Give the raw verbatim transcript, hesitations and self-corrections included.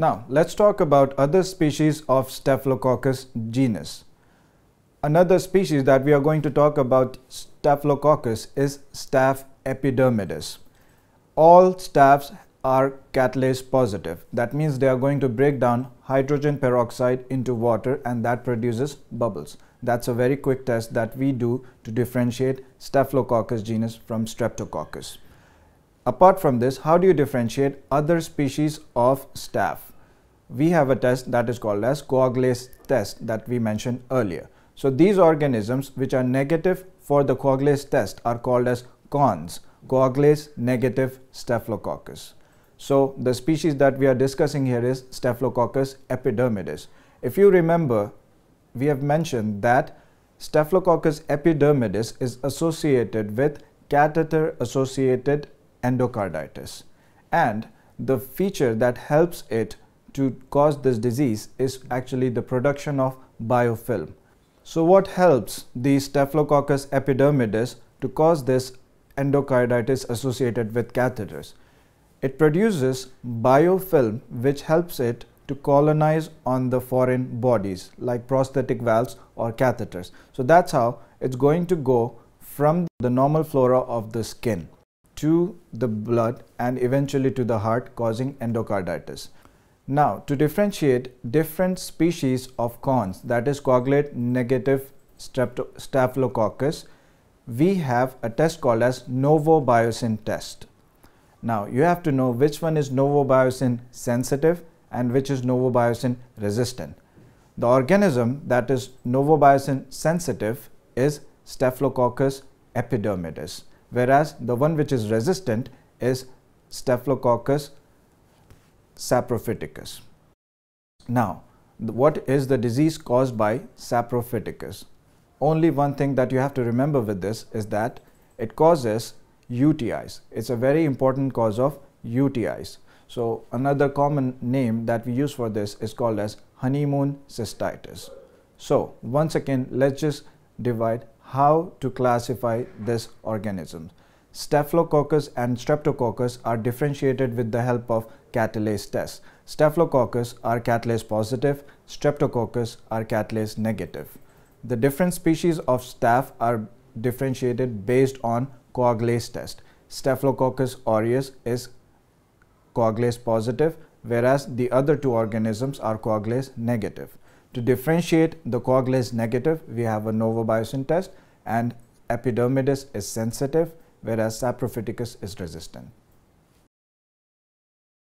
Now let's talk about other species of Staphylococcus genus. Another species that we are going to talk about Staphylococcus is Staph epidermidis. All staphs are catalase positive. That means they are going to break down hydrogen peroxide into water, and that produces bubbles. That's a very quick test that we do to differentiate Staphylococcus genus from Streptococcus. Apart from this, how do you differentiate other species of staph? We have a test that is called as coagulase test that we mentioned earlier. So these organisms which are negative for the coagulase test are called as CONS, coagulase negative Staphylococcus. So the species that we are discussing here is Staphylococcus epidermidis. If you remember, we have mentioned that Staphylococcus epidermidis is associated with catheter-associated endocarditis, and the feature that helps it to cause this disease is actually the production of biofilm. So what helps the Staphylococcus epidermidis to cause this endocarditis associated with catheters? It produces biofilm which helps it to colonize on the foreign bodies like prosthetic valves or catheters. So that's how it's going to go from the normal flora of the skin to the blood and eventually to the heart, causing endocarditis. Now, to differentiate different species of CONS, that is coagulate negative Staphylococcus, we have a test called as novobiocin test. Now you have to know which one is novobiocin sensitive and which is novobiocin resistant. The organism that is novobiocin sensitive is Staphylococcus epidermidis, whereas the one which is resistant is Staphylococcus saprophyticus. Now, what is the disease caused by saprophyticus? Only one thing that you have to remember with this is that it causes U T Is. It's a very important cause of U T Is. So another common name that we use for this is called as honeymoon cystitis. So once again, let's just divide how to classify this organism. Staphylococcus and Streptococcus are differentiated with the help of catalase tests. Staphylococcus are catalase positive, Streptococcus are catalase negative. The different species of staph are differentiated based on coagulase test. Staphylococcus aureus is coagulase positive, whereas the other two organisms are coagulase negative. To differentiate the coagulase negative, we have a novobiocin test, and epidermidis is sensitive, whereas saprophyticus is resistant.